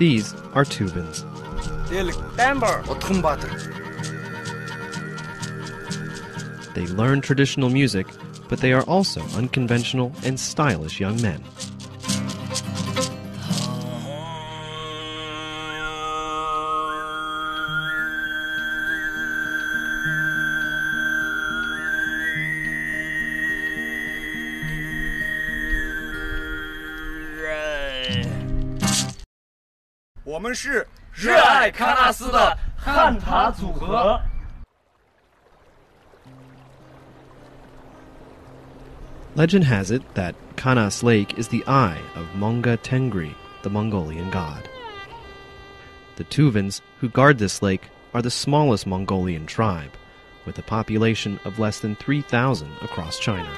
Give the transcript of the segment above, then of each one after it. These are tubans. They learn traditional music, but they are also unconventional and stylish young men. We are Kanas' Hanta Band. Legend has it that Kanas Lake is the eye of Monga Tengri, the Mongolian god. The Tuvans, who guard this lake, are the smallest Mongolian tribe, with a population of less than 3,000 across China.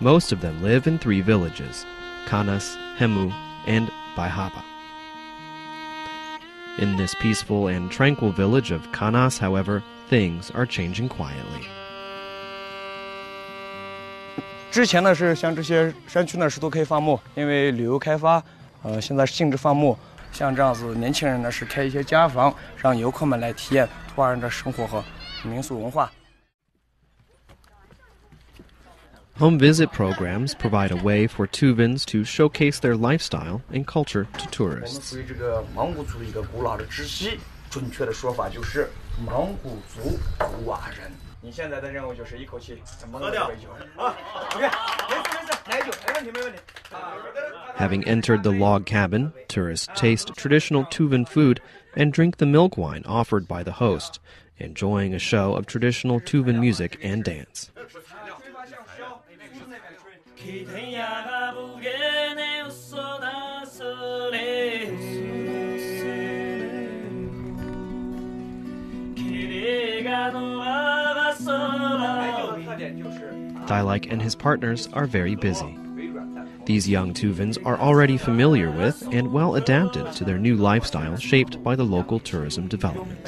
Most of them live in three villages, Kanas, Hemu, and Baihaba. In this peaceful and tranquil village of Kanas, however, things are changing quietly. Home visit programs provide a way for Tuvans to showcase their lifestyle and culture to tourists. Having entered the log cabin, tourists taste traditional Tuvan food and drink the milk wine offered by the host, enjoying a show of traditional Tuvan music and dance. Dielike and his partners are very busy. These young Tuvans are already familiar with and well adapted to their new lifestyle shaped by the local tourism development.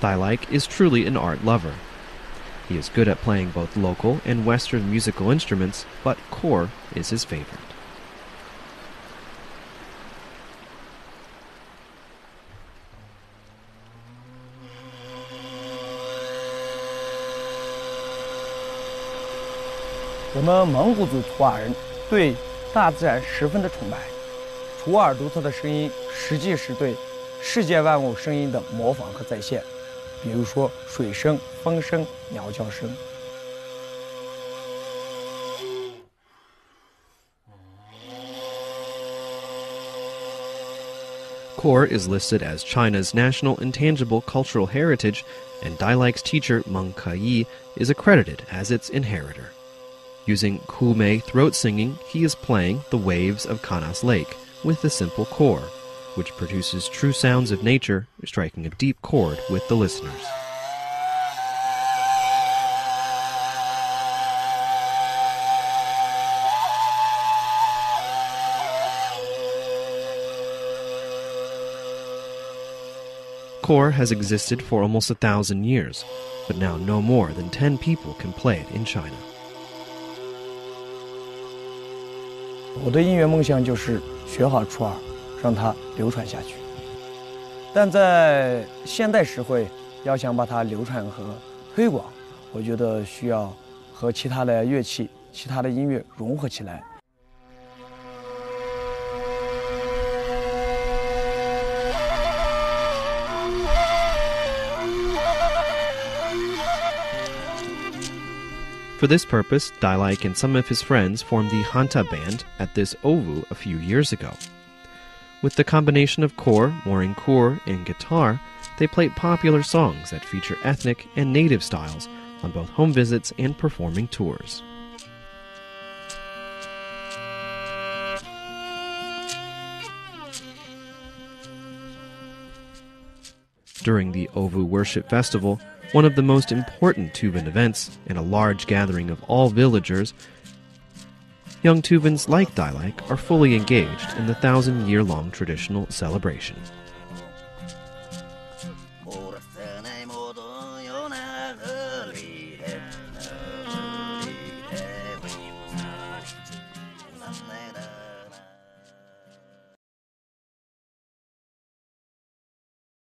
Dielike is truly an art lover. He is good at playing both local and Western musical instruments, but kor is his favorite. Kor is listed as China's national intangible cultural heritage, and Dielike's teacher Meng Ke Yi is accredited as its inheritor. Using kume throat singing, he is playing the waves of Kanas Lake with the simple kor, which produces true sounds of nature, striking a deep chord with the listeners. Kor has existed for almost 1,000 years, but now no more than 10 people can play it in China. For this purpose, Dielike and some of his friends formed the Hanta Band at this Ovoo a few years ago. With the combination of kor, mooring kor, and guitar, they played popular songs that feature ethnic and native styles on both home visits and performing tours. During the Ovoo Worship Festival, one of the most important Tuvan events and a large gathering of all villagers, young Tuvans like Dielike are fully engaged in the 1,000-year-long traditional celebration.